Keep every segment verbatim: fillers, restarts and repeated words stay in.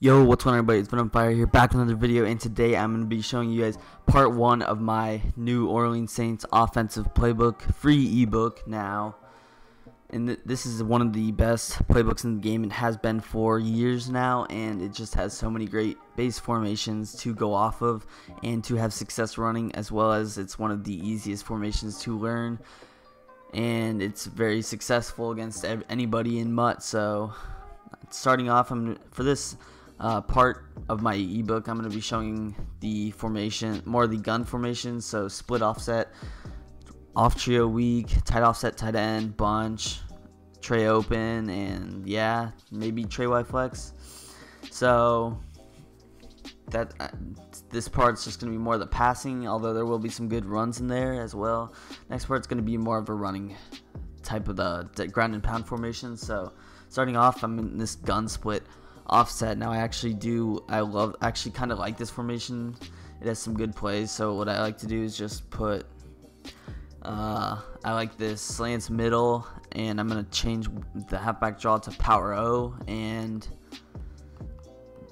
Yo, what's going on everybody, it's BenUmpire here, back with another video, and today I'm going to be showing you guys part one of my New Orleans Saints offensive playbook, free ebook now. And th this is one of the best playbooks in the game. It has been for years now, and it just has so many great base formations to go off of and to have success running, as well as it's one of the easiest formations to learn, and it's very successful against anybody in Mutt. So starting off, I'm for this Uh, part of my ebook, I'm going to be showing the formation, more of the gun formation. So split offset, off trio weak, tight offset, tight end, bunch, tray open, and yeah, maybe tray wide flex. So that uh, this part's just going to be more of the passing, although there will be some good runs in there as well. Next part's going to be more of a running type of the, the ground and pound formation. So starting off, I'm in this gun split offset. Now I actually do I love actually kind of like this formation. It has some good plays. So what I like to do is just put uh, I like this slants middle, and I'm gonna change the halfback draw to power O, and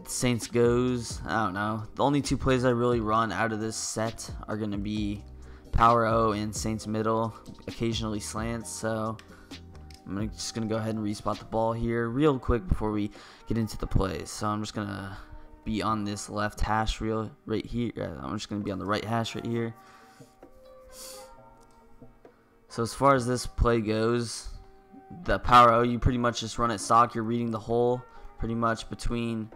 Saints goes. I don't know, the only two plays I really run out of this set are gonna be power O and Saints middle, occasionally slants. So I'm just going to go ahead and respot the ball here real quick before we get into the plays. So I'm just going to be on this left hash real right here. I'm just going to be on the right hash right here. So as far as this play goes, the power O, you pretty much just run it stock. You're reading the hole pretty much between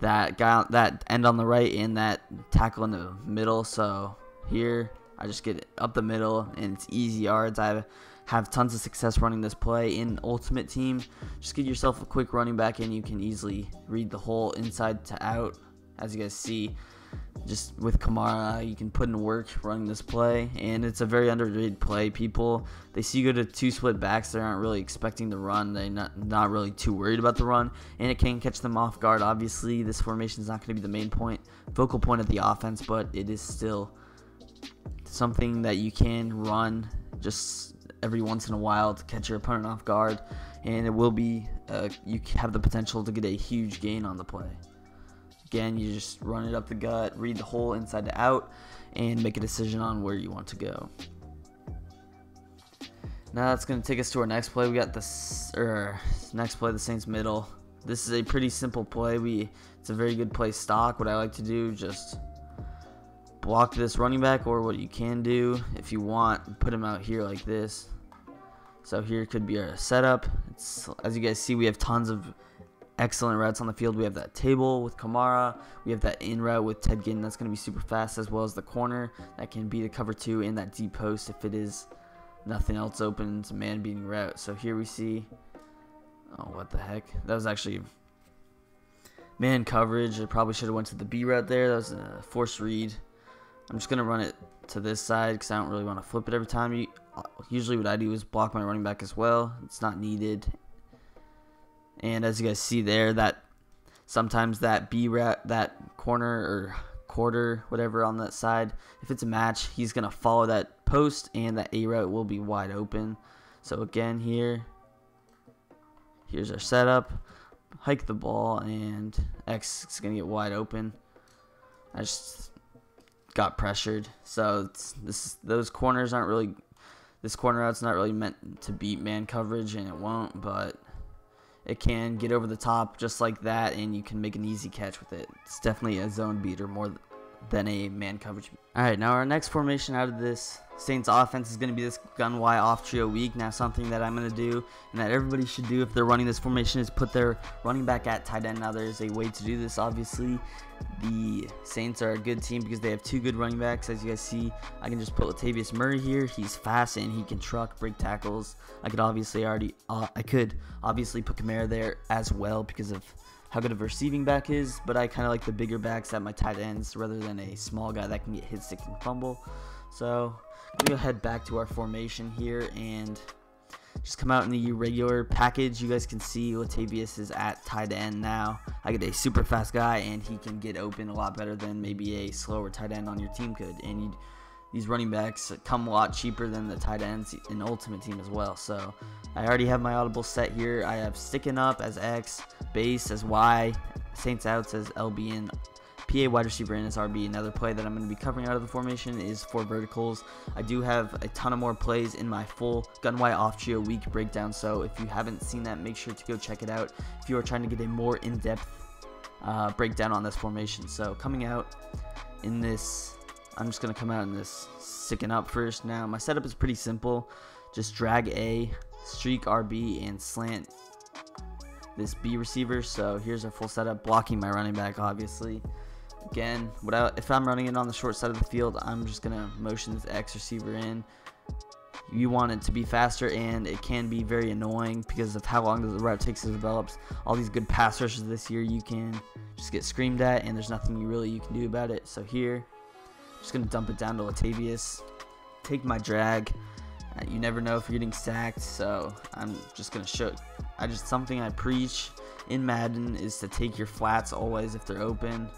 that guy, that end on the right, and that tackle in the middle. So here I just get it up the middle, and it's easy yards. I have tons of success running this play in Ultimate Team. Just get yourself a quick running back, and you can easily read the hole inside to out. As you guys see, just with Kamara, you can put in work running this play, and it's a very underrated play. People, they see you go to two split backs, they aren't really expecting the run. They're not, not really too worried about the run, and it can catch them off guard. Obviously, this formation is not going to be the main point, focal point of the offense, but it is still something that you can run just every once in a while to catch your opponent off guard, and it will be uh, you have the potential to get a huge gain on the play. Again, you just run it up the gut, read the hole inside to out, and make a decision on where you want to go. Now that's going to take us to our next play. We got this er, next play, the Saints middle. This is a pretty simple play. We it's a very good play stock. What I like to do, just block this running back, or what you can do if you want, put him out here like this. So here could be our setup. It's, as you guys see, we have tons of excellent routes on the field. We have that table with Kamara, we have that in route with Ted Ginn, that's going to be super fast, as well as the corner that can be the cover two, and that deep post if it is nothing else open. It's a man beating route. So here we see, oh what the heck, that was actually man coverage. I probably should have went to the B route there. That was a forced read. I'm just going to run it to this side because I don't really want to flip it every time. You, usually what I do is block my running back as well. It's not needed. And as you guys see there, that sometimes that B route, that corner or quarter, whatever on that side, if it's a match, he's going to follow that post, and that A route will be wide open. So again here, here's our setup. Hike the ball, and X is going to get wide open. I just got pressured. So it's, this those corners aren't really, this corner out's not really meant to beat man coverage, and it won't, but it can get over the top just like that, and you can make an easy catch with it. It's definitely a zone beater more than a man coverage. Alright, now our next formation out of this Saints offense is going to be this gun Y off trio weak. Now something that I'm going to do, and that everybody should do if they're running this formation, is put their running back at tight end. Now there's a way to do this. Obviously the Saints are a good team because they have two good running backs. As you guys see, I can just put Latavius Murray here. He's fast and he can truck, break tackles. I could obviously already uh, I could obviously put Kamara there as well because of how good of a receiving back is, but I kind of like the bigger backs at my tight ends rather than a small guy that can get hit, stick, and fumble. So we'll head back to our formation here and just come out in the regular package. You guys can see Latavius is at tight end now. I get a super fast guy, and he can get open a lot better than maybe a slower tight end on your team could. And you these running backs come a lot cheaper than the tight ends in Ultimate Team as well. So I already have my audible set here. I have Sticking Up as X, Base as Y, Saints Outs as L B, and P A wide receiver in as R B. Another play that I'm going to be covering out of the formation is four verticals. I do have a ton of more plays in my full Gunwai Off Trio week breakdown, so if you haven't seen that, make sure to go check it out if you are trying to get a more in-depth uh, breakdown on this formation. So coming out in this, I'm just going to come out in this Sticking Up first. Now my setup is pretty simple, just drag A, streak R B, and slant this B receiver. So here's our full setup, blocking my running back obviously. Again, what I, if I'm running it on the short side of the field, I'm just going to motion this X receiver in. You want it to be faster, and it can be very annoying because of how long the route takes to develop. All these good pass rushes this year, you can just get screamed at, and there's nothing you really you can do about it. So here, I'm just going to dump it down to Latavius, take my drag. Uh, you never know if you're getting sacked, so I'm just going to show I just something I preach in Madden is to take your flats always if they're open.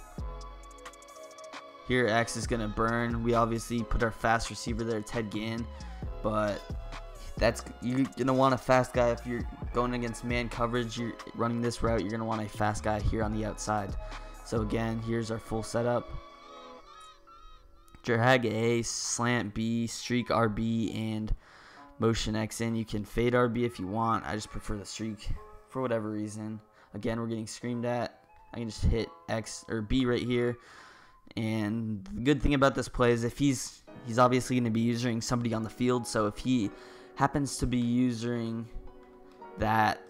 Here X is going to burn. We obviously put our fast receiver there, Ted Ginn, but that's, you're going to want a fast guy. If you're going against man coverage, you're running this route, you're going to want a fast guy here on the outside. So again, here's our full setup. Drag A, slant B, streak R B, and motion X in. You can fade R B if you want. I just prefer the streak for whatever reason. Again, we're getting screamed at. I can just hit X or B right here. And the good thing about this play is if he's he's obviously going to be using somebody on the field, so if he happens to be using that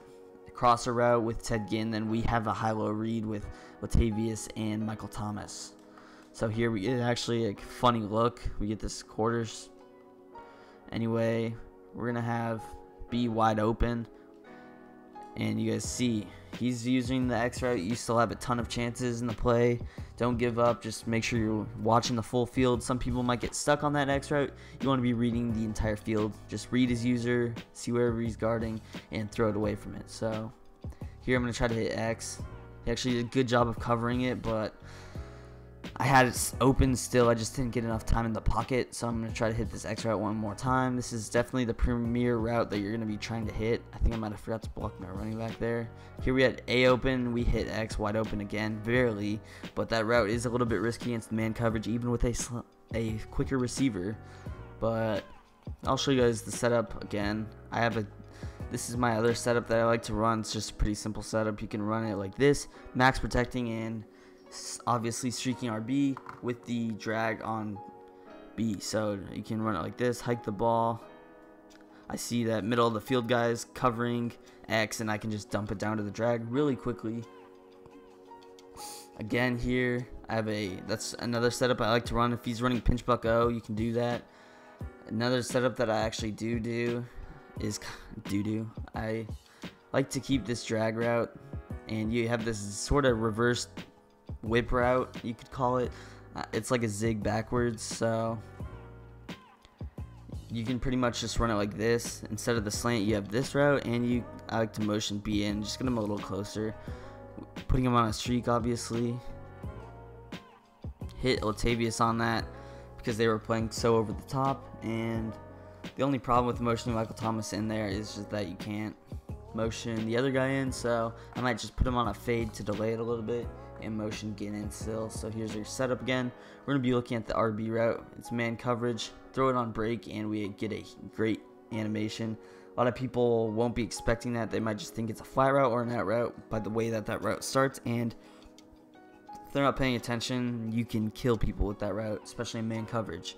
crosser route with Ted Ginn, then we have a high-low read with Latavius and Michael Thomas. So here we get actually a funny look. We get this quarters. Anyway, we're going to have B wide open. And you guys see, he's using the X route. You still have a ton of chances in the play. Don't give up. Just make sure you're watching the full field. Some people might get stuck on that X route. You want to be reading the entire field. Just read his user, see wherever he's guarding, and throw it away from it. So here I'm going to try to hit X. He actually did a good job of covering it, but I had it open still. I just didn't get enough time in the pocket, so I'm going to try to hit this X route one more time. This is definitely the premier route that you're going to be trying to hit. I think I might have forgot to block my running back there. Here we had A open. We hit X wide open again, barely, but that route is a little bit risky against man coverage, even with a, a quicker receiver. But I'll show you guys the setup again. I have a This is my other setup that I like to run. It's just a pretty simple setup. You can run it like this, max protecting, and obviously streaking R B with the drag on B. So you can run it like this, hike the ball. I see that middle of the field guys covering X, and I can just dump it down to the drag really quickly. Again, here I have a that's another setup I like to run. If he's running pinch buck O, you can do that. Another setup that I actually do do is do do I like to keep this drag route, and you have this sort of reverse whip route, you could call it. Uh, it's like a zig backwards, so you can pretty much just run it like this. Instead of the slant, you have this route, and you I like to motion B in, just get him a little closer, putting him on a streak obviously. Hit Latavius on that because they were playing so over the top, and the only problem with motioning Michael Thomas in there is just that you can't motion the other guy in, so I might just put him on a fade to delay it a little bit and motion get in still. So here's your setup again. We're going to be looking at the R B route. It's man coverage. Throw it on break, and we get a great animation. A lot of people won't be expecting that. They might just think it's a flat route or an out route by the way that that route starts, and if they're not paying attention, you can kill people with that route, especially in man coverage.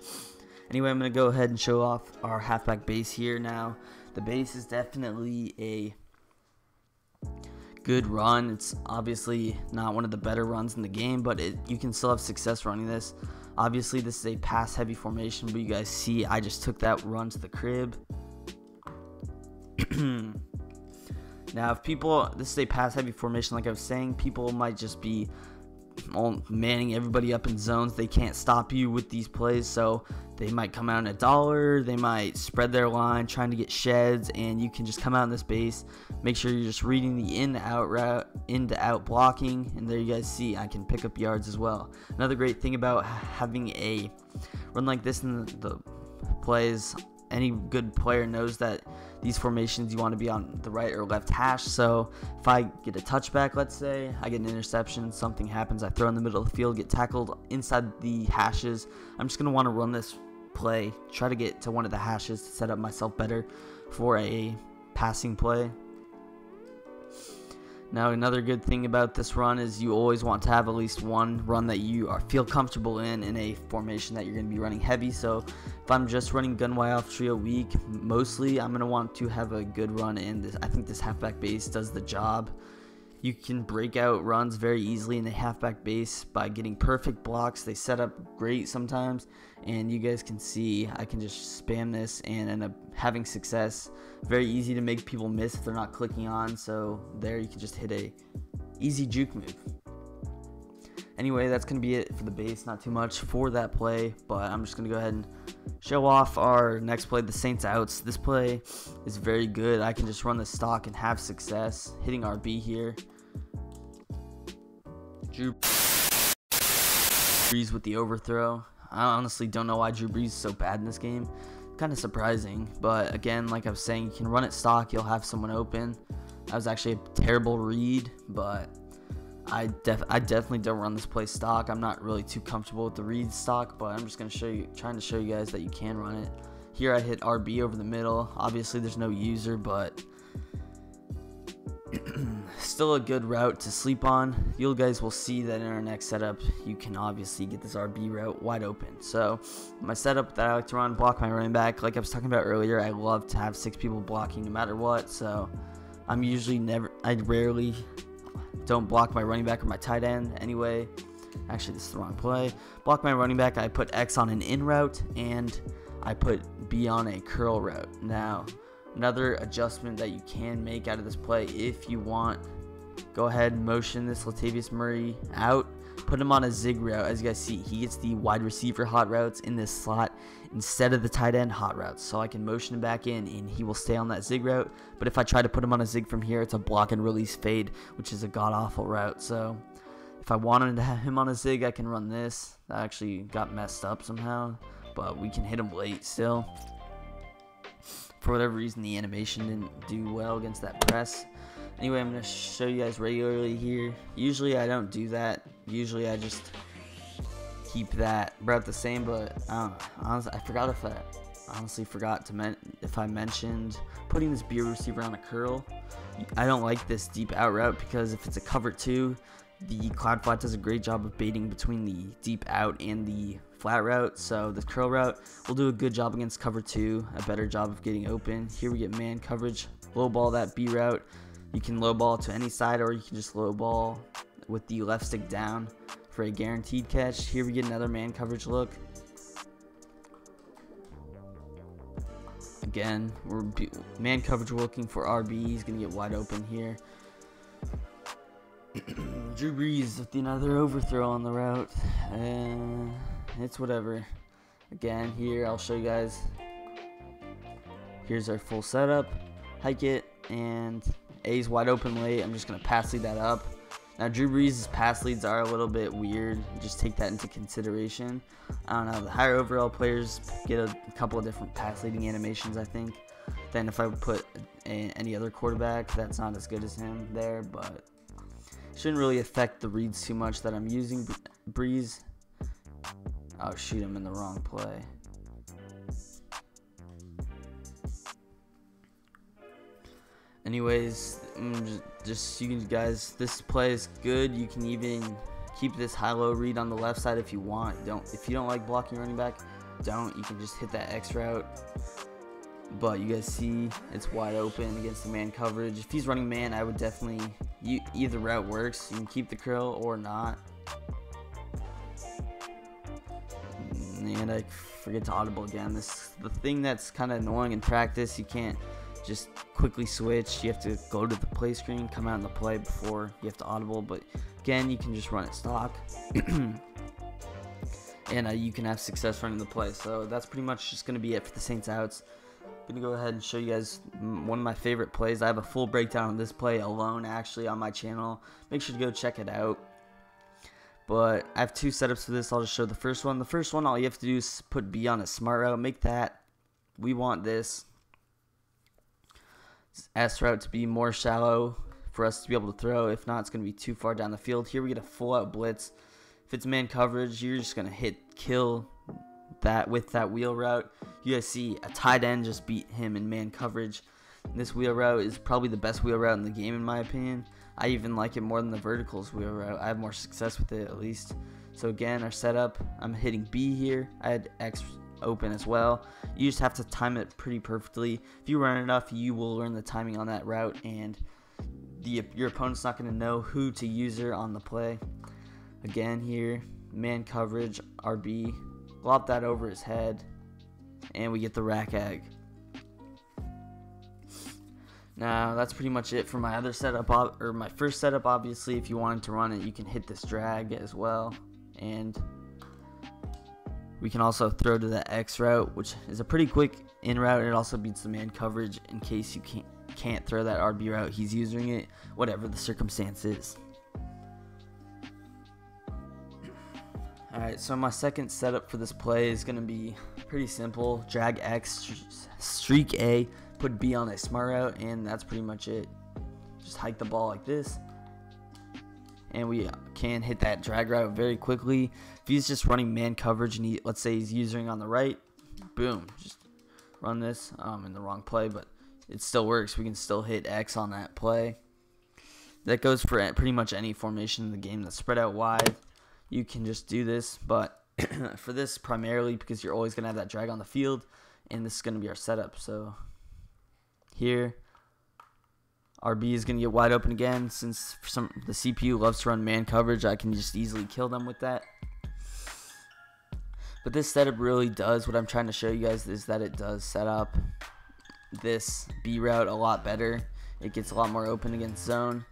Anyway, I'm going to go ahead and show off our halfback base here now. The base is definitely a good run. It's obviously not one of the better runs in the game, but it, you can still have success running this. Obviously this is a pass heavy formation, but you guys see I just took that run to the crib. Now if people, this is a pass heavy formation like I was saying, people might just be all manning everybody up in zones. They can't stop you with these plays, so they might come out in a dollar, they might spread their line trying to get sheds, and you can just come out in this base. Make sure you're just reading the in to out route, in to out blocking, and there you guys see I can pick up yards as well. Another great thing about having a run like this in the, the plays, any good player knows that these formations, you want to be on the right or left hash. So if I get a touchback, let's say, I get an interception, something happens, I throw in the middle of the field, get tackled inside the hashes, I'm just going to want to run this play, try to get to one of the hashes to set up myself better for a passing play. Now, another good thing about this run is you always want to have at least one run that you are feel comfortable in in a formation that you're going to be running heavy. So if I'm just running gun wide off trio weak, mostly I'm going to want to have a good run in this. I think this halfback base does the job. You can break out runs very easily in the halfback base by getting perfect blocks. They set up great sometimes, and you guys can see I can just spam this and end up having success. Very easy to make people miss if they're not clicking on, so there you can just hit a easy juke move. Anyway, that's going to be it for the base. Not too much for that play, but I'm just going to go ahead and show off our next play, the Saints outs. This play is very good. I can just run the stock and have success hitting R B here. Drew Brees with the overthrow. I honestly don't know why Drew Brees is so bad in this game. Kind of surprising, but again, like I was saying, you can run it stock, you'll have someone open. That was actually a terrible read, but I, def I definitely don't run this play stock. I'm not really too comfortable with the read stock, but I'm just going to show you, trying to show you guys that you can run it. Here I hit R B over the middle. Obviously, there's no user, but still a good route to sleep on. You guys will see that in our next setup, you can obviously get this R B route wide open. So my setup that I like to run, block my running back. Like I was talking about earlier, I love to have six people blocking no matter what. So I'm usually never, I rarely don't block my running back or my tight end. Anyway, actually this is the wrong play. Block my running back, I put X on an in route and I put B on a curl route. Now, another adjustment that you can make out of this play, if you want, go ahead and motion this Latavius Murray out, put him on a zig route. As you guys see, he gets the wide receiver hot routes in this slot instead of the tight end hot routes, so I can motion him back in and he will stay on that zig route. But if I try to put him on a zig from here, it's a block and release fade, which is a god-awful route. So if I wanted to have him on a zig, I can run this. That actually got messed up somehow, but we can hit him late still. For whatever reason, the animation didn't do well against that press. Anyway, I'm going to show you guys regularly here. Usually I don't do that. Usually I just keep that route the same, but I don't know. Honestly, I forgot if I honestly forgot to men if I mentioned putting this B receiver on a curl. I don't like this deep out route because if it's a cover two, the cloud flat does a great job of baiting between the deep out and the flat route. So the curl route will do a good job against cover two, a better job of getting open. Here we get man coverage, low ball that B route. You can low ball to any side, or you can just low ball with the left stick down for a guaranteed catch. Here we get another man coverage look. Again, we're man coverage looking for R B. He's gonna get wide open here. Drew Brees with another overthrow on the route. Uh, it's whatever. Again, here I'll show you guys. Here's our full setup. Hike it, and A's wide open late. I'm just going to pass lead that up. Now, Drew Brees' pass leads are a little bit weird. Just take that into consideration. I don't know. The higher overall players get a couple of different pass leading animations, I think, than if I would put a, any other quarterback that's not as good as him there, but shouldn't really affect the reads too much that I'm using. Brees, oh shoot, I'm in the wrong play. Anyways, just, just you guys, this play is good. You can even keep this high-low read on the left side if you want. Don't if you don't like blocking running back, don't. You can just hit that X route. But you guys see it's wide open against the man coverage. If he's running man, I would definitely, you, either route works. You can keep the curl or not. And I forget to audible again. This the thing that's kind of annoying in practice. You can't just quickly switch. You have to go to the play. play screen, come out in the play before you have to audible. But again, you can just run it stock. And uh, you can have success running the play. So that's pretty much just going to be it for the Saints outs. I'm going to go ahead and show you guys one of my favorite plays. I have a full breakdown of this play alone, actually, on my channel. Make sure to go check it out. But I have two setups for this. I'll just show the first one. The first one, all you have to do is put B on a smart route. Make that. We want this S route to be more shallow for us to be able to throw. If not, it's going to be too far down the field. Here we get a full-out blitz. If it's man coverage, you're just going to hit kill that with that wheel route. You guys see a tight end just beat him in man coverage. This wheel route is probably the best wheel route in the game, in my opinion. I even like it more than the verticals wheel route. I have more success with it, at least. So again, our setup, I'm hitting B here. I had X open as well. You just have to time it pretty perfectly. If you run enough, you will learn the timing on that route, and the your opponent's not going to know who to use her on the play. Again here, man coverage, R B, lop that over his head, and we get the rack egg. Now that's pretty much it for my other setup, or my first setup. Obviously, if you wanted to run it, you can hit this drag as well, and we can also throw to the X route, which is a pretty quick in route. It also beats the man coverage in case you can't can't throw that R B route. He's using it, whatever the circumstance is. All right, so my second setup for this play is going to be pretty simple. Drag X, streak A, put B on a smart route, and that's pretty much it. Just hike the ball like this, and we can hit that drag route very quickly. If he's just running man coverage, and he, let's say he's using on the right, boom, just run this. Um, in the wrong play, but it still works. We can still hit X on that play. That goes for pretty much any formation in the game that's spread out wide. You can just do this, but for this primarily because you're always going to have that drag on the field, and this is going to be our setup. So here, R B is going to get wide open again. Since for some the C P U loves to run man coverage, I can just easily kill them with that. But this setup really does, what I'm trying to show you guys is that it does set up this B route a lot better. It gets a lot more open against zone.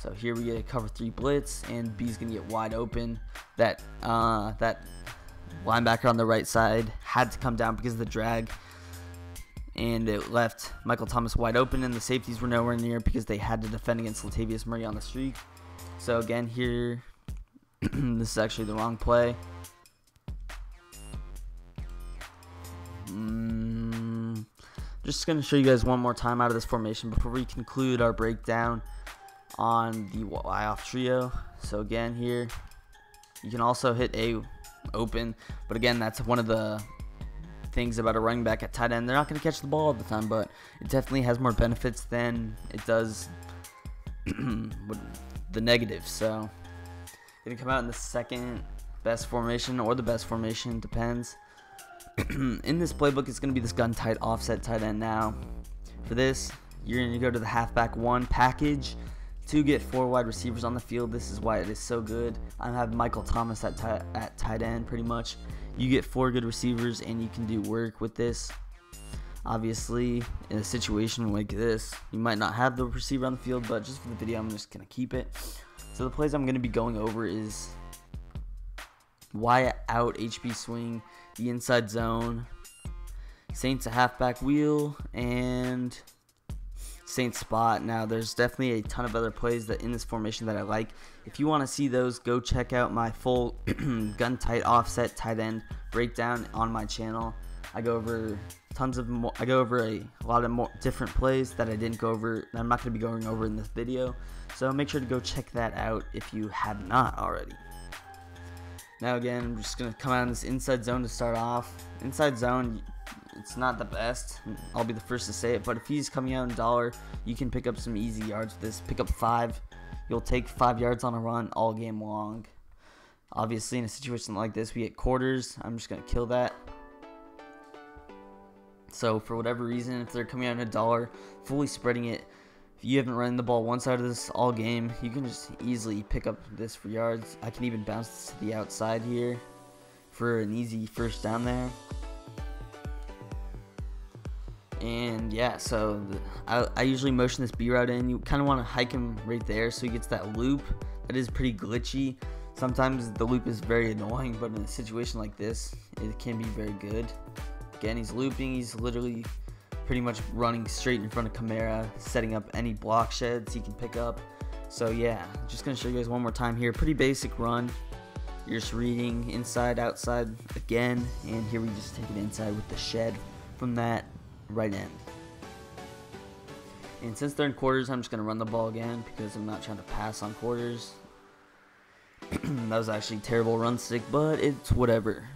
So here we get a cover three blitz, and B's gonna get wide open. That uh, that linebacker on the right side had to come down because of the drag, and it left Michael Thomas wide open, and the safeties were nowhere near because they had to defend against Latavius Murray on the streak. So again here, this is actually the wrong play. Mm, just gonna show you guys one more time out of this formation before we conclude our breakdown on the Y off trio. So again here, you can also hit A open, but again, that's one of the things about a running back at tight end. They're not going to catch the ball all the time, but it definitely has more benefits than it does the negative. So going to come out in the second best formation or the best formation, depends. In this playbook, it's going to be this gun tight offset tight end. Now for this, you're going to go to the halfback one package to get four wide receivers on the field. This is why it is so good. I have Michael Thomas at, at tight end pretty much. You get four good receivers and you can do work with this. Obviously, in a situation like this, you might not have the receiver on the field, but just for the video, I'm just going to keep it. So the plays I'm going to be going over is Y out H B swing, the inside zone, Saints a halfback wheel, and Saint spot. Now there's definitely a ton of other plays that in this formation that I like. If you want to see those, go check out my full gun tight offset tight end breakdown on my channel. I go over tons of more, I go over a lot of more different plays that I didn't go over, that I'm not going to be going over in this video. So make sure to go check that out if you have not already. Now again, I'm just going to come out in this inside zone to start off. Inside zone, it's not the best, I'll be the first to say it, but if he's coming out in dollar, you can pick up some easy yards with this. Pick up five. You'll take five yards on a run all game long. Obviously, in a situation like this, we get quarters. I'm just going to kill that. So for whatever reason, if they're coming out in a dollar, fully spreading it, if you haven't run the ball one side of this all game, you can just easily pick up this for yards. I can even bounce this to the outside here for an easy first down there. And yeah, so the, I, I usually motion this B route in. You kind of want to hike him right there so he gets that loop. That is pretty glitchy. Sometimes the loop is very annoying, but in a situation like this, it can be very good. Again, he's looping. He's literally pretty much running straight in front of Kamara, setting up any block sheds he can pick up. So yeah, just going to show you guys one more time here. Pretty basic run. You're just reading inside, outside again. And here we just take it inside with the shed from that right end. And since they're in quarters, I'm just going to run the ball again because I'm not trying to pass on quarters. That was actually a terrible run stick, but it's whatever.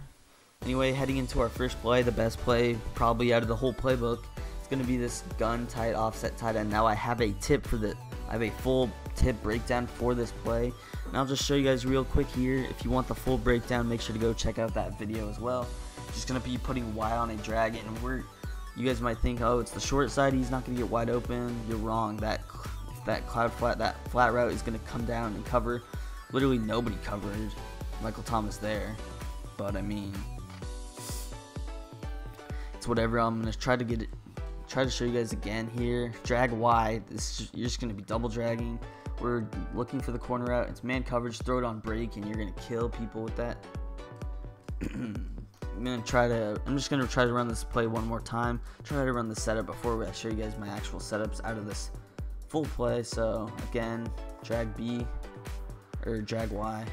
Anyway, heading into our first play, the best play probably out of the whole playbook. It's going to be this gun tight offset tight end. Now I have a tip for the, I have a full tip breakdown for this play. And I'll just show you guys real quick here. If you want the full breakdown, make sure to go check out that video as well. Just going to be putting Y on a drag, and we're, you guys might think, oh, it's the short side, he's not going to get wide open. You're wrong. That, that cloud flat, that flat route is going to come down and cover. Literally nobody covered Michael Thomas there, but I mean, it's whatever. I'm gonna try to get it, try to show you guys again here. Drag wide. This just, you're just gonna be double dragging. We're looking for the corner out. It's man coverage. Throw it on break, and you're gonna kill people with that. I'm gonna try to. I'm just gonna try to run this play one more time. Try to run the setup before I show you guys my actual setups out of this full play. So again, drag B. Or drag Y,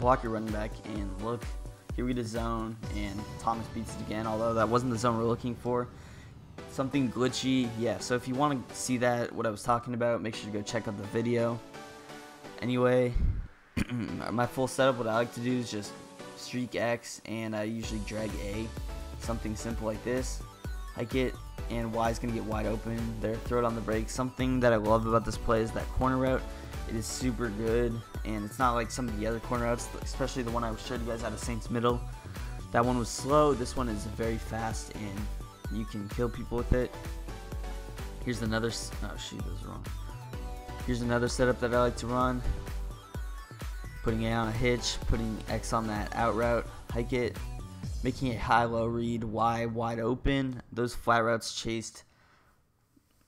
block your running back, and look, here we get a zone, and Thomas beats it again, although that wasn't the zone we're looking for. Something glitchy, yeah, so if you want to see that, what I was talking about, make sure to go check out the video. Anyway, my full setup, what I like to do is just streak X, and I usually drag A, something simple like this. I get, and Y is going to get wide open there, throw it on the break. Something that I love about this play is that corner route. It is super good, and it's not like some of the other corner routes, especially the one I showed you guys out of Saints Middle. That one was slow. This one is very fast, and you can kill people with it. Here's another. Oh shoot, that was wrong. Here's another setup that I like to run. Putting A on a hitch, putting X on that out route, hike it, making a high-low read, Y wide open. Those flat routes chased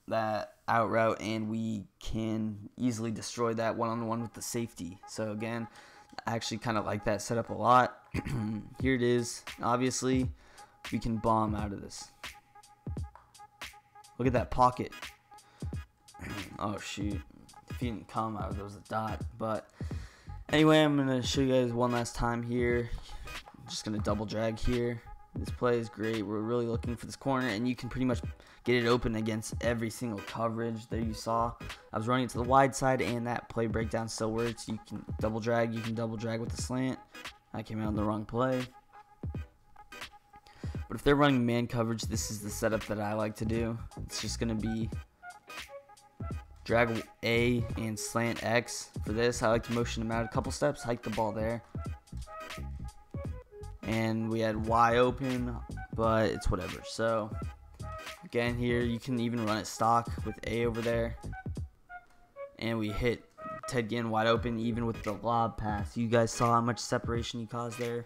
that out route, and we can easily destroy that one-on-one with the safety. So again, I actually kind of like that setup a lot. Here it is. Obviously, we can bomb out of this. Look at that pocket. Oh shoot, if he didn't come out, there was a dot. But anyway, I'm gonna show you guys one last time here. I'm just gonna double drag here. This play is great. We're really looking for this corner, and you can pretty much get it open against every single coverage. There you saw. I was running it to the wide side, and that play breakdown still works. You can double drag. You can double drag with the slant. I came out on the wrong play. But if they're running man coverage, this is the setup that I like to do. It's just going to be drag A and slant X. For this, I like to motion him out a couple steps, hike the ball there. And we had Y open, but it's whatever. So again, here you can even run it stock with A over there, and we hit Ted Ginn wide open even with the lob pass. You guys saw how much separation he caused there.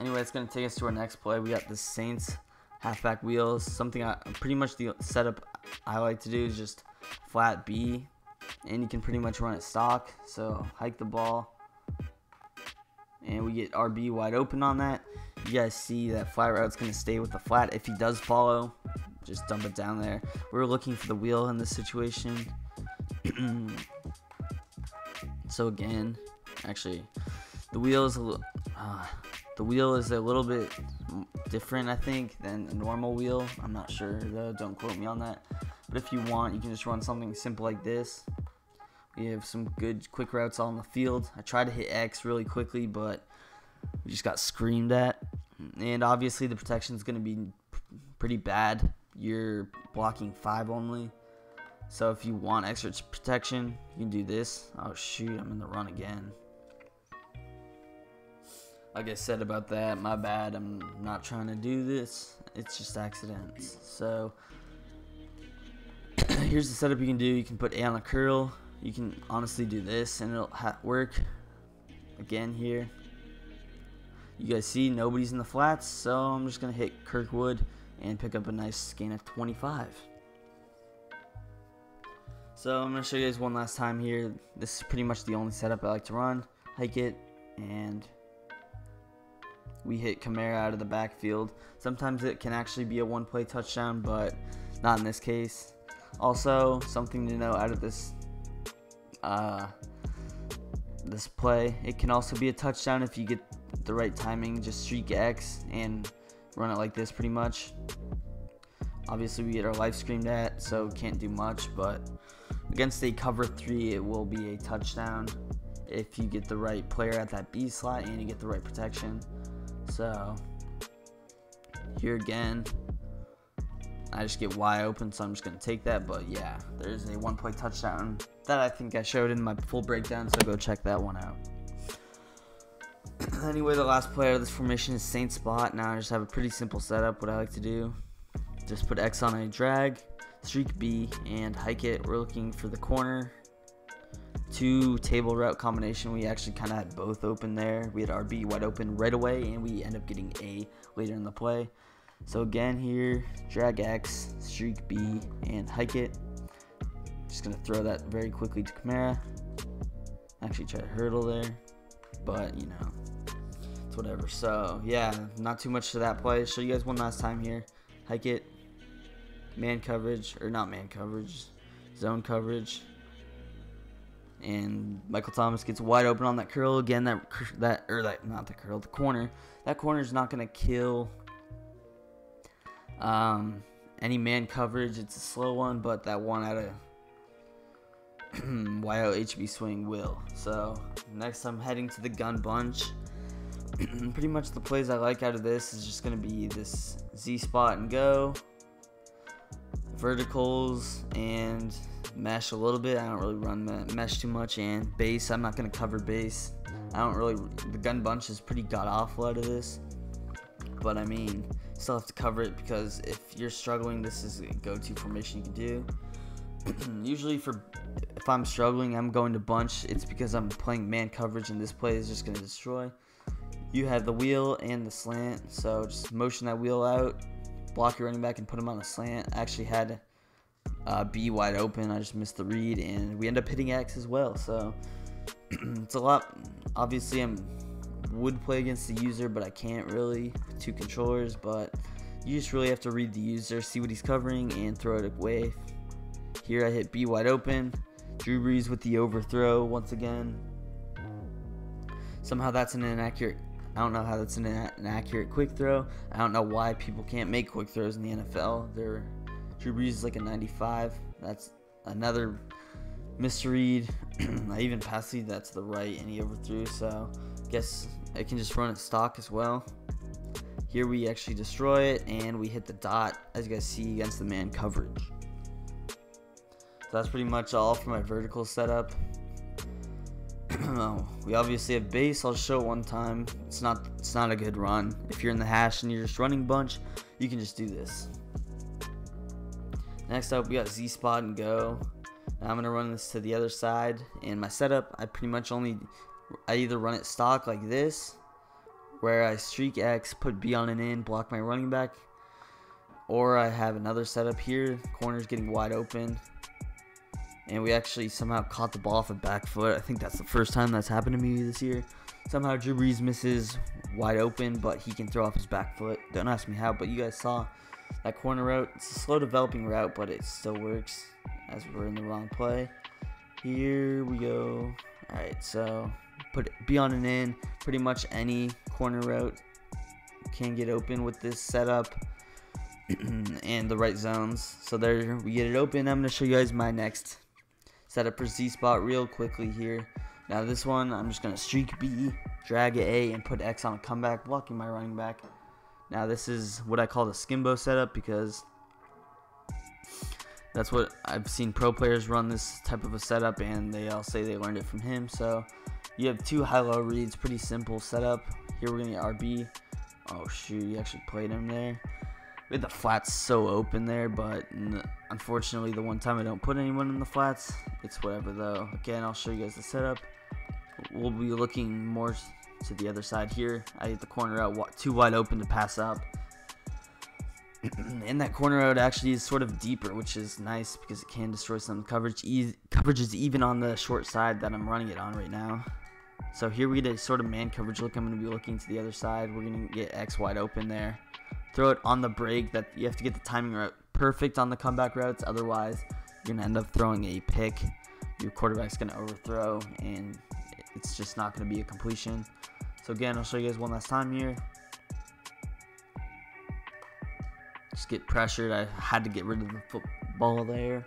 Anyway, it's going to take us to our next play. We got the Saints halfback wheels. Something I pretty much the setup I like to do is just flat B, and you can pretty much run it stock. So hike the ball, and we get R B wide open on that. You guys see that flat route's going to stay with the flat. If he does follow, just dump it down there. We're looking for the wheel in this situation. So again, actually, the wheel is a little, uh, the wheel is a little bit different, I think, than a normal wheel. I'm not sure though. Don't quote me on that. But if you want, you can just run something simple like this. We have some good quick routes on the field. I tried to hit X really quickly, but we just got screamed at. And obviously the protection is going to be pretty bad. You're blocking five only. So if you want extra protection, you can do this. Oh shoot, I'm in the run again. Like I said about that, my bad. I'm not trying to do this. It's just accidents. So here's the setup you can do. You can put A on a curl. You can honestly do this, and it'll ha work. Again here, You guys see nobody's in the flats, so I'm just going to hit Kirkwood and pick up a nice gain of twenty-five. So I'm going to show you guys one last time here. This is pretty much the only setup I like to run. Hike it, and we hit Kamara out of the backfield. Sometimes it can actually be a one-play touchdown, but not in this case. Also, something to know out of this uh, this play, it can also be a touchdown if you get the right timing. Just streak X and run it like this pretty much. Obviously, we get our life screamed at, so can't do much, but against a cover three, it will be a touchdown if you get the right player at that B slot and you get the right protection. So here again, I just get wide open, so I'm just going to take that. But yeah, there's a one-play touchdown that I think I showed in my full breakdown, so go check that one out. Anyway, the last play out of this formation is Saint Spot. Now I just have a pretty simple setup. What I like to do, just put X on a drag, streak B, and hike it. We're looking for the corner. Two table route combination. We actually kind of had both open there. We had R B wide open right away, and we end up getting A later in the play. So again here, drag X, streak B, and hike it. Just going to throw that very quickly to Kamara. Actually try to hurdle there, but you know, it's whatever. So yeah, not too much to that play. Show you guys one last time here. Hike it, man coverage, or not man coverage, zone coverage. And Michael Thomas gets wide open on that curl again. That that or that not the curl, the corner. That corner is not going to kill um, any man coverage. It's a slow one, but that one out of Y O H B swing will. So next, I'm heading to the gun bunch. Pretty much the plays I like out of this is just going to be this Z spot and go, verticals, and mesh a little bit. I don't really run mesh too much, and base. I'm not going to cover base. I don't really, the gun bunch is pretty god awful out of this, but I mean, still have to cover it, because if you're struggling, this is a go-to formation you can do. Usually for, if I'm struggling, I'm going to bunch. It's because I'm playing man coverage, and this play is just going to destroy. You have the wheel and the slant, so just motion that wheel out, block your running back, and put him on a slant. I actually had uh, B wide open. I just missed the read, and we end up hitting X as well. So it's a lot. Obviously, I would play against the user, but I can't really with two controllers. But you just really have to read the user, see what he's covering, and throw it away. Here I hit B wide open. Drew Brees with the overthrow once again. Somehow that's an inaccurate. I don't know how that's an, an accurate quick throw. I don't know why people can't make quick throws in the N F L. They're, Drew Brees is like a ninety-five. That's another misread. I even passed lead that to the right, and he overthrew. So I guess I can just run it stock as well. Here we actually destroy it, and we hit the dot, as you guys see, against the man coverage. So that's pretty much all for my vertical setup. We obviously have base. I'll show it one time. It's not it's not a good run. If you're in the hash and you're just running bunch, you can just do this. Next up, we got Z spot and go. Now I'm gonna run this to the other side. In my setup, I pretty much only I either run it stock like this, where I streak X, put B on an in, block my running back, or I have another setup here. Corner's getting wide open. And we actually somehow caught the ball off the back foot. I think that's the first time that's happened to me this year. Somehow Drew Brees misses wide open, but he can throw off his back foot. Don't ask me how, but you guys saw that corner route. It's a slow developing route, but it still works, as we're in the wrong play. Here we go. Alright, so put B on an in. Pretty much any corner route can get open with this setup. And the right zones. So there we get it open. I'm going to show you guys my next set up for Z spot real quickly here. Now this one, I'm just going to streak B, drag A, and put X on a comeback, blocking my running back. Now this is what I call the skimbo setup, because that's what I've seen pro players run this type of a setup, and they all say they learned it from him. So you have two high-low reads, pretty simple setup. Here we're going to R B. Oh shoot, you actually played him there. We had the flats so open there, but unfortunately the one time I don't put anyone in the flats. It's whatever though. Again, I'll show you guys the setup. We'll be looking more to the other side here. I hit the corner out too wide open to pass up. And that corner out actually is sort of deeper, which is nice because it can destroy some coverage. E coverage is even on the short side that I'm running it on right now. So here we get a sort of man coverage look. I'm going to be looking to the other side. We're going to get X wide open there. Throw it on the break. That you have to get the timing route perfect on the comeback routes. Otherwise, you're going to end up throwing a pick. Your quarterback's going to overthrow, and it's just not going to be a completion. So again, I'll show you guys one last time here. Just get pressured. I had to get rid of the football there.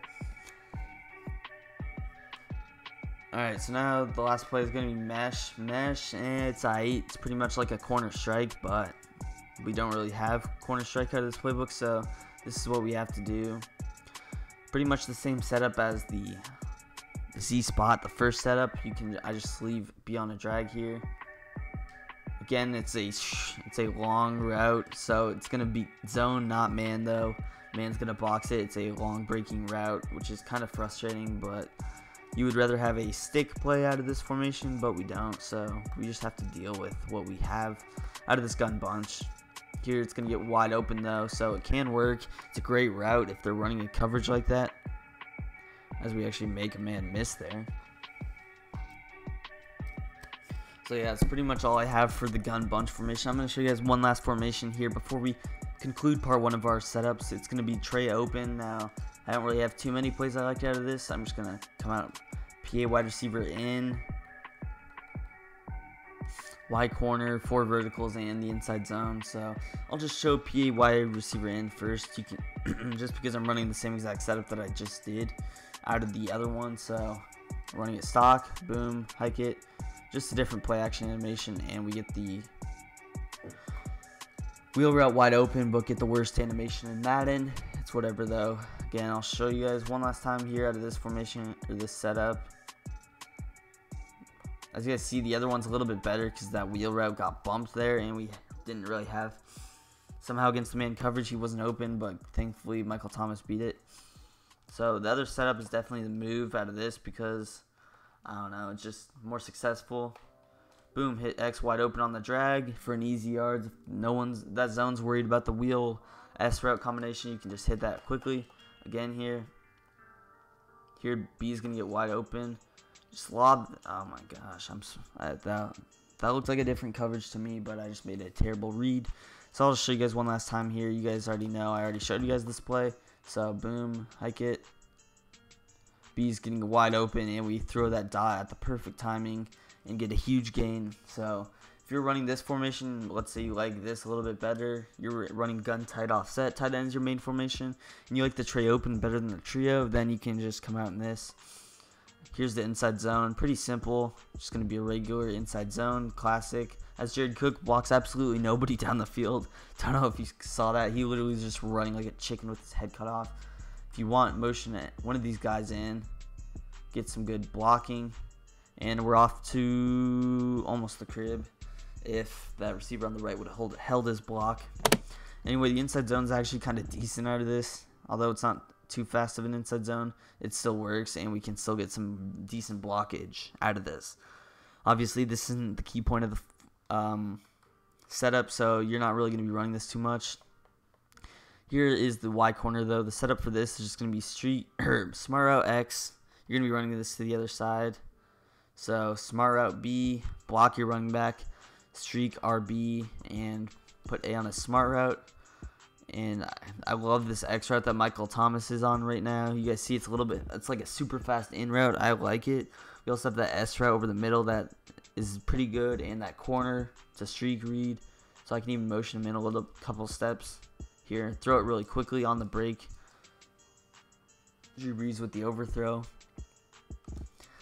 Alright, so now the last play is going to be mesh. Mesh, and it's aight. It's pretty much like a corner strike, but we don't really have corner strike out of this playbook, so this is what we have to do. Pretty much the same setup as the Z spot, the first setup. You can I just leave be on a drag here. Again, it's a it's a long route, so it's gonna be zone, not man though. Man's gonna box it. It's a long breaking route, which is kind of frustrating, but you would rather have a stick play out of this formation, but we don't, so we just have to deal with what we have out of this gun bunch. Here it's gonna get wide open though, so it can work. It's a great route if they're running a coverage like that, as we actually make a man miss there. So yeah, that's pretty much all I have for the gun bunch formation. I'm going to show you guys one last formation here before we conclude part one of our setups. It's going to be tray open. Now, I don't really have too many plays I like out of this. I'm just going to come out, P A wide receiver in, wide corner, four verticals, and the inside zone. So I'll just show P A wide receiver in first. You can just because I'm running the same exact setup that I just did out of the other one, so running it stock, boom, hike it, just a different play action animation, and we get the wheel route wide open, but get the worst animation in Madden. It's whatever though. Again, I'll show you guys one last time here out of this formation or this setup. As you guys see, the other one's a little bit better because that wheel route got bumped there, and we didn't really have somehow against the man coverage. He wasn't open, but thankfully Michael Thomas beat it. So the other setup is definitely the move out of this because, I don't know, it's just more successful. Boom, hit X wide open on the drag for an easy yard. If no one's, that zone's worried about the wheel S route combination, you can just hit that quickly. Again here, here B's going to get wide open. Just lob, oh my gosh, I'm so, I, that, that looked like a different coverage to me, but I just made a terrible read. So I'll just show you guys one last time here. You guys already know, I already showed you guys this play. So boom, hike it. B's getting wide open, and we throw that dot at the perfect timing and get a huge gain. So if you're running this formation, let's say you like this a little bit better. You're running gun tight offset, tight end is your main formation, and you like the tray open better than the trio, then you can just come out in this. Here's the inside zone, pretty simple. Just going to be a regular inside zone, classic. As Jared Cook walks absolutely nobody down the field. Don't know if you saw that. He literally was just running like a chicken with his head cut off. If you want, motion one of these guys in. Get some good blocking. And we're off to almost the crib. If that receiver on the right would have held his block. Anyway, the inside zone is actually kind of decent out of this. Although it's not too fast of an inside zone, it still works, and we can still get some decent blockage out of this. Obviously, this isn't the key point of the um, setup, so you're not really going to be running this too much. Here is the Y corner, though. The setup for this is just going to be street or smart route X. You're going to be running this to the other side. So smart route B, block your running back, streak R B, and put A on a smart route. And I love this X route that Michael Thomas is on right now. You guys see it's a little bit, it's like a super fast in route. I like it. We also have that S route over the middle that is pretty good. And that corner, it's a streak read. So I can even motion him in a little couple steps here. Throw it really quickly on the break. Drew Brees with the overthrow.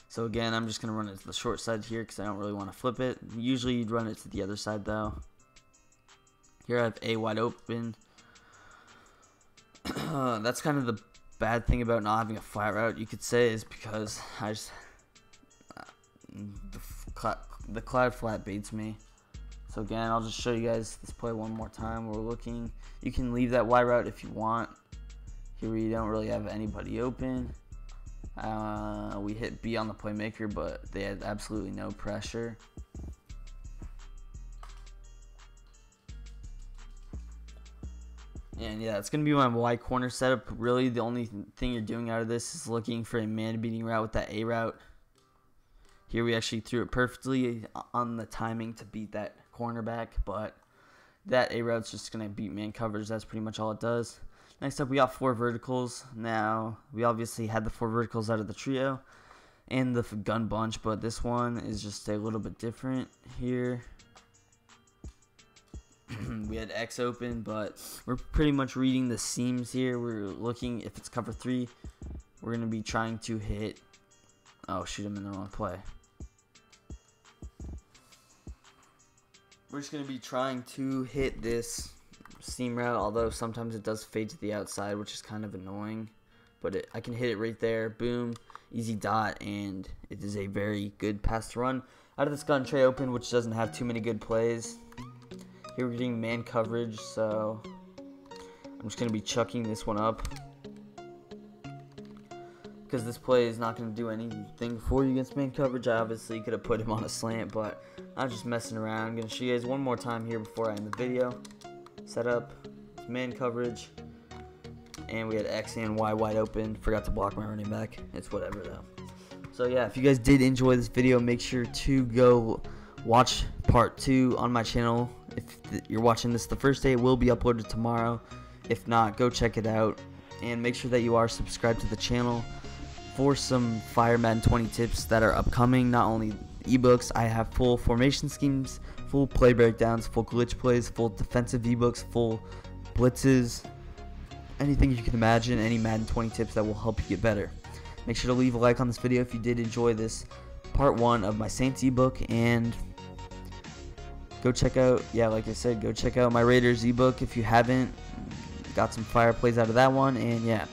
So again, I'm just going to run it to the short side here because I don't really want to flip it. Usually you'd run it to the other side though. Here I have A wide open. Uh, that's kind of the bad thing about not having a flat route, you could say, is because I just uh, the, cl the cloud flat baits me. So again, I'll just show you guys this play one more time. We're looking. You can leave that Y route if you want. Here we don't really have anybody open. Uh, we hit B on the playmaker, but they had absolutely no pressure. And yeah, it's going to be my wide corner setup. Really, the only thing you're doing out of this is looking for a man-beating route with that A route. Here we actually threw it perfectly on the timing to beat that cornerback, but that A route's just going to beat man coverage. That's pretty much all it does. Next up, we got four verticals. Now, we obviously had the four verticals out of the trio and the gun bunch, but this one is just a little bit different here. We had X open, but we're pretty much reading the seams here. We're looking, if it's cover three, we're going to be trying to hit, oh, shoot him in the wrong play. We're just going to be trying to hit this seam route, although sometimes it does fade to the outside, which is kind of annoying. But it, I can hit it right there, boom, easy dot, and it is a very good pass to run. Out of this gun tray open, which doesn't have too many good plays. Here we're getting man coverage, so I'm just going to be chucking this one up, because this play is not going to do anything for you against man coverage. I obviously could have put him on a slant, but I'm just messing around. I'm going to show you guys one more time here before I end the video. Set up, man coverage, and we had X and Y wide open. Forgot to block my running back. It's whatever, though. So yeah, if you guys did enjoy this video, make sure to go watch part two on my channel. If you're watching this the first day, it will be uploaded tomorrow. If not, go check it out. And make sure that you are subscribed to the channel for some fire Madden twenty tips that are upcoming. Not only ebooks, I have full formation schemes, full play breakdowns, full glitch plays, full defensive ebooks, full blitzes, anything you can imagine, any Madden twenty tips that will help you get better. Make sure to leave a like on this video if you did enjoy this part one of my Saints ebook, and go check out, yeah, like I said, go check out my Raiders ebook if you haven't. Got some fire plays out of that one, and yeah.